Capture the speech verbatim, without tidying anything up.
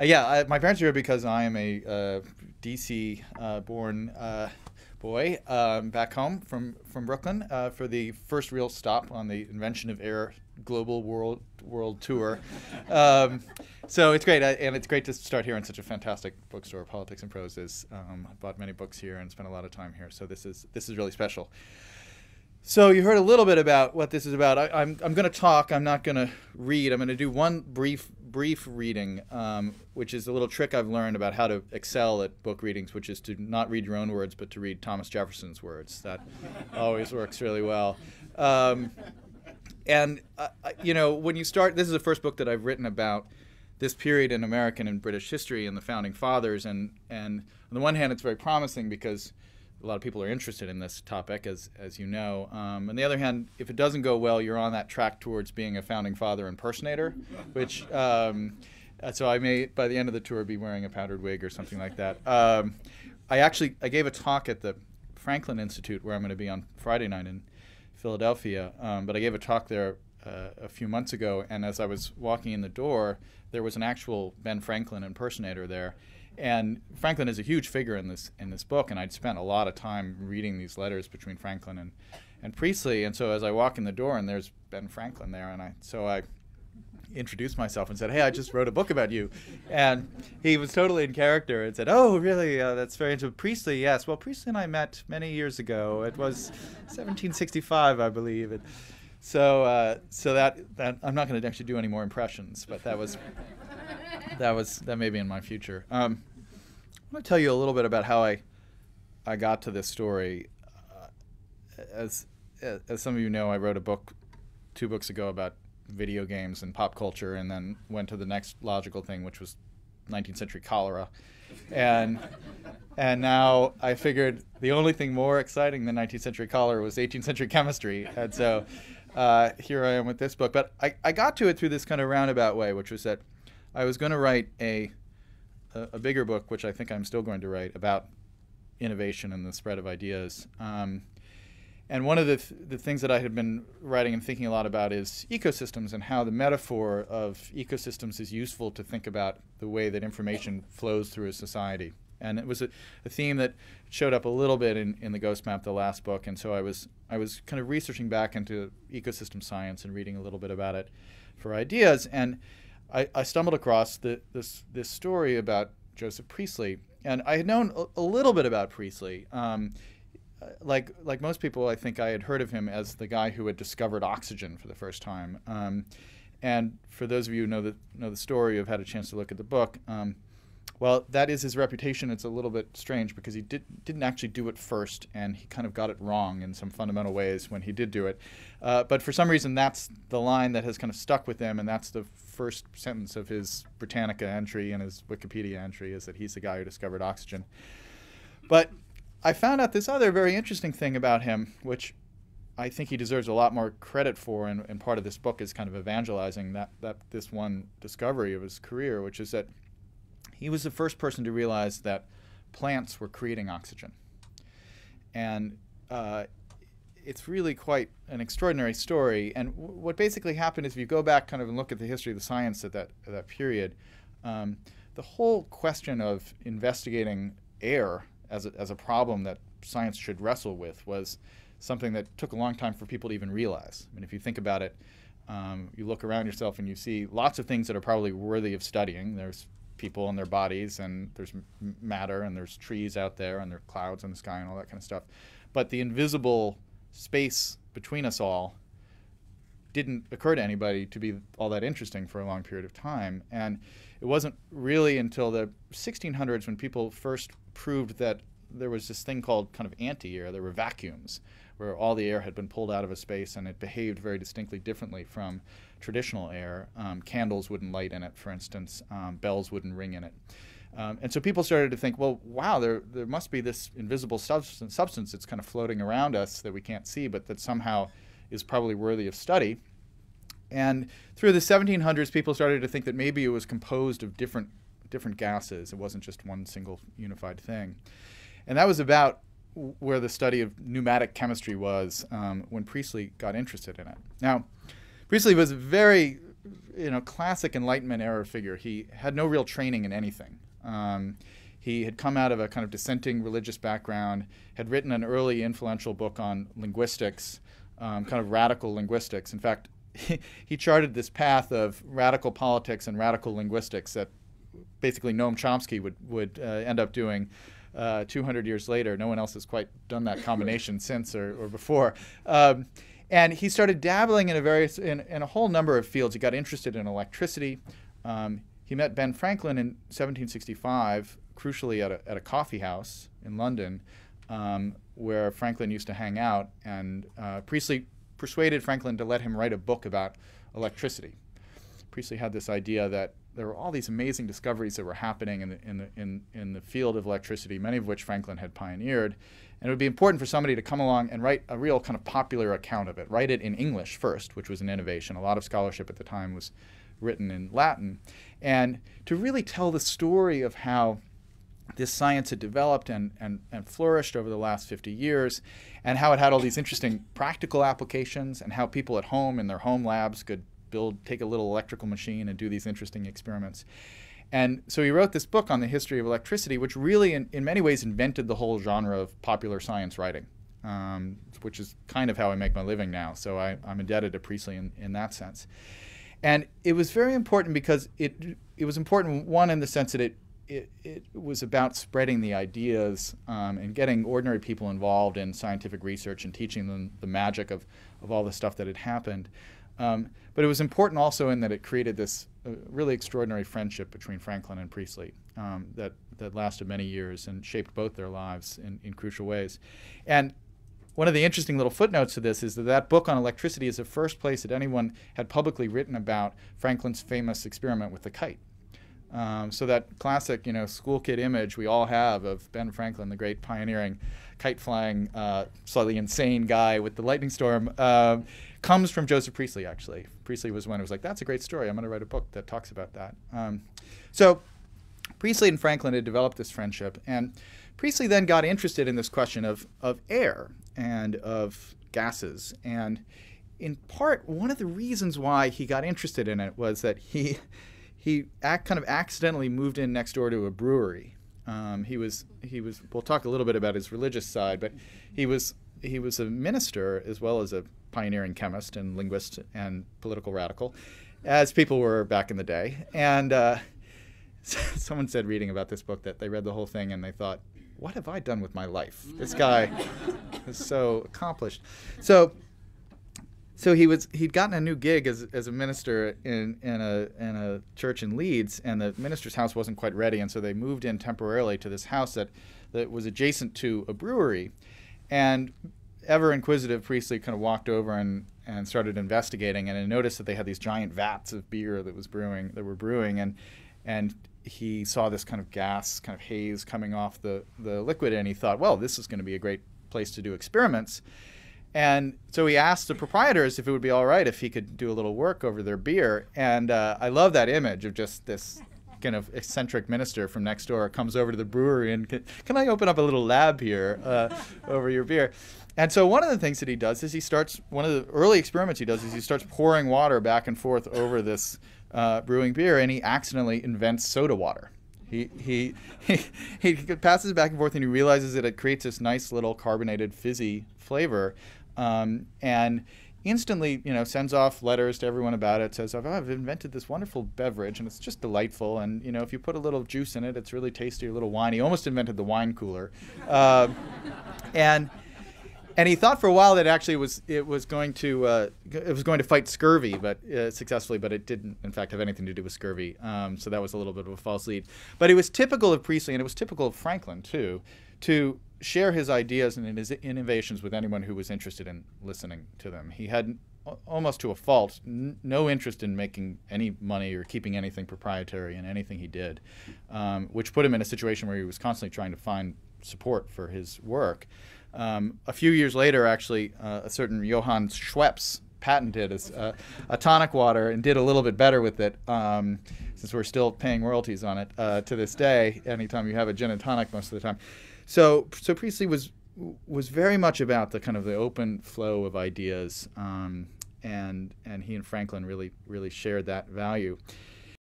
Uh, yeah, I, my parents are here because I am a uh, D C uh, born uh, boy um, back home from, from Brooklyn uh, for the first real stop on the Invention of Air global world world tour. Um, so it's great, I, and it's great to start here in such a fantastic bookstore. Politics and Prose is, um, I bought many books here and spent a lot of time here, so this is, this is really special. So you heard a little bit about what this is about. I, I'm, I'm going to talk. I'm not going to read. I'm going to do one brief brief reading, um, which is a little trick I've learned about how to excel at book readings, which is to not read your own words, but to read Thomas Jefferson's words. That always works really well. Um, and, uh, you know, when you start, this is the first book that I've written about this period in American and British history and the Founding Fathers. And, and on the one hand, it's very promising because a lot of people are interested in this topic, as as you know. Um, on the other hand, if it doesn't go well, you're on that track towards being a Founding Father impersonator, which, um, so I may, by the end of the tour, be wearing a powdered wig or something like that. Um, I actually, I gave a talk at the Franklin Institute, where I'm going to be on Friday night in Philadelphia, um, but I gave a talk there uh, a few months ago, and as I was walking in the door, there was an actual Ben Franklin impersonator there. And Franklin is a huge figure in this in this book, and I'd spent a lot of time reading these letters between Franklin and, and Priestley. And so as I walk in the door, and there's Ben Franklin there, and I so I introduced myself and said, "Hey, I just wrote a book about you," and he was totally in character and said, "Oh, really? Uh, that's very interesting. Priestley, yes. Well, Priestley and I met many years ago. It was seventeen sixty-five, I believe." And so uh, so that that I'm not going to actually do any more impressions, but that was. That was that may be in my future. Um, I'm going to tell you a little bit about how I I got to this story. Uh, as as some of you know, I wrote a book two books ago about video games and pop culture, and then went to the next logical thing, which was nineteenth century cholera, and and now I figured the only thing more exciting than nineteenth century cholera was eighteenth century chemistry, and so uh, here I am with this book. But I I got to it through this kind of roundabout way, which was that I was going to write a, a a bigger book, which I think I'm still going to write, about innovation and the spread of ideas. Um, and one of the, th the things that I had been writing and thinking a lot about is ecosystems and how the metaphor of ecosystems is useful to think about the way that information flows through a society. And it was a, a theme that showed up a little bit in, in The Ghost Map, the last book. And so I was, I was kind of researching back into ecosystem science and reading a little bit about it for ideas. And I, I stumbled across the, this, this story about Joseph Priestley, and I had known a, a little bit about Priestley. Um, like, like most people, I think I had heard of him as the guy who had discovered oxygen for the first time. Um, and for those of you who know the, know the story, who have had a chance to look at the book, um, well, that is his reputation. It's a little bit strange because he did, didn't actually do it first, and he kind of got it wrong in some fundamental ways when he did do it. Uh, but for some reason, that's the line that has kind of stuck with him, and that's the first sentence of his Britannica entry and his Wikipedia entry, is that he's the guy who discovered oxygen. But I found out this other very interesting thing about him, which I think he deserves a lot more credit for, and, and part of this book is kind of evangelizing that, that this one discovery of his career, which is that he was the first person to realize that plants were creating oxygen. And uh, it's really quite an extraordinary story. And w what basically happened is, if you go back kind of and look at the history of the science at that, at that period, um, the whole question of investigating air as a, as a problem that science should wrestle with was something that took a long time for people to even realize. I mean, if you think about it, um, you look around yourself and you see lots of things that are probably worthy of studying. There's people and their bodies, and there's matter, and there's trees out there, and there are clouds in the sky, and all that kind of stuff. But the invisible space between us all didn't occur to anybody to be all that interesting for a long period of time. And it wasn't really until the sixteen hundreds when people first proved that there was this thing called kind of anti-air. There were vacuums where all the air had been pulled out of a space, and it behaved very distinctly differently from traditional air. Um, candles wouldn't light in it, for instance. Um, bells wouldn't ring in it. Um, and so people started to think, well, wow, there, there must be this invisible substance, substance that's kind of floating around us that we can't see, but that somehow is probably worthy of study. And through the seventeen hundreds, people started to think that maybe it was composed of different, different gases. It wasn't just one single unified thing. And that was about where the study of pneumatic chemistry was um, when Priestley got interested in it. Now, Priestley was very you know, classic Enlightenment era figure. He had no real training in anything. Um, he had come out of a kind of dissenting religious background, had written an early influential book on linguistics, um, kind of radical linguistics. In fact, he, he charted this path of radical politics and radical linguistics that basically Noam Chomsky would, would uh, end up doing uh, two hundred years later. No one else has quite done that combination since or, or before. Um, And he started dabbling in a various in, in a whole number of fields. He got interested in electricity. Um, he met Ben Franklin in seventeen sixty-five, crucially at a, at a coffee house in London, um, where Franklin used to hang out. And uh, Priestley persuaded Franklin to let him write a book about electricity. Priestley had this idea that there were all these amazing discoveries that were happening in the, in the, in, in the field of electricity, many of which Franklin had pioneered. And it would be important for somebody to come along and write a real kind of popular account of it, write it in English first, which was an innovation. A lot of scholarship at the time was written in Latin. And to really tell the story of how this science had developed and, and, and flourished over the last fifty years, and how it had all these interesting practical applications, and how people at home in their home labs could build, take a little electrical machine and do these interesting experiments. And so he wrote this book on the history of electricity, which really, in, in many ways, invented the whole genre of popular science writing, um, which is kind of how I make my living now. So I, I'm indebted to Priestley in, in that sense. And it was very important because it, it was important, one, in the sense that it, it, it was about spreading the ideas um, and getting ordinary people involved in scientific research and teaching them the magic of, of all the stuff that had happened. Um, but it was important also in that it created this uh, really extraordinary friendship between Franklin and Priestley um, that, that lasted many years and shaped both their lives in, in crucial ways. And one of the interesting little footnotes to this is that that book on electricity is the first place that anyone had publicly written about Franklin's famous experiment with the kite. Um, so that classic, you know, school kid image we all have of Ben Franklin, the great pioneering kite-flying, uh, slightly insane guy with the lightning storm, uh, comes from Joseph Priestley, actually. Priestley was one who was like, that's a great story. I'm going to write a book that talks about that. Um, so Priestley and Franklin had developed this friendship. And Priestley then got interested in this question of, of air and of gases. And in part, one of the reasons why he got interested in it was that he... He act, kind of accidentally moved in next door to a brewery. Um, he was he was. We'll talk a little bit about his religious side, but he was he was a minister as well as a pioneering chemist and linguist and political radical, as people were back in the day. And uh, someone said, reading about this book, that they read the whole thing and they thought, "What have I done with my life? This guy is so accomplished." So. So he was, he'd gotten a new gig as, as a minister in, in, a, in a church in Leeds, and the minister's house wasn't quite ready, and so they moved in temporarily to this house that, that was adjacent to a brewery. And ever inquisitive Priestley kind of walked over and, and started investigating, and I noticed that they had these giant vats of beer that was brewing, that were brewing, and, and he saw this kind of gas, kind of haze coming off the, the liquid, and he thought, well, this is going to be a great place to do experiments. And so he asked the proprietors if it would be all right if he could do a little work over their beer. And uh, I love that image of just this kind of eccentric minister from next door comes over to the brewery and, can, can I open up a little lab here uh, over your beer? And so one of the things that he does is he starts, one of the early experiments he does is he starts pouring water back and forth over this uh, brewing beer, and he accidentally invents soda water. He, he, he, he passes back and forth, and he realizes that it creates this nice little carbonated fizzy flavor. Um, and instantly, you know, sends off letters to everyone about it, says, oh, I've invented this wonderful beverage, and it's just delightful. And, you know, if you put a little juice in it, it's really tasty, a little wine. He almost invented the wine cooler. Uh, and, and he thought for a while that actually was, it, was going to, uh, it was going to fight scurvy but uh, successfully, but it didn't, in fact, have anything to do with scurvy. Um, so that was a little bit of a false lead. But it was typical of Priestley, and it was typical of Franklin, too, to share his ideas and his innovations with anyone who was interested in listening to them. He had, almost to a fault, n no interest in making any money or keeping anything proprietary in anything he did, um, which put him in a situation where he was constantly trying to find support for his work. Um, a few years later, actually, uh, a certain Johann Schweppes patented as uh, a tonic water and did a little bit better with it, um, since we're still paying royalties on it uh, to this day, anytime you have a gin and tonic most of the time. So, so Priestley was was very much about the kind of the open flow of ideas, um, and and he and Franklin really really shared that value.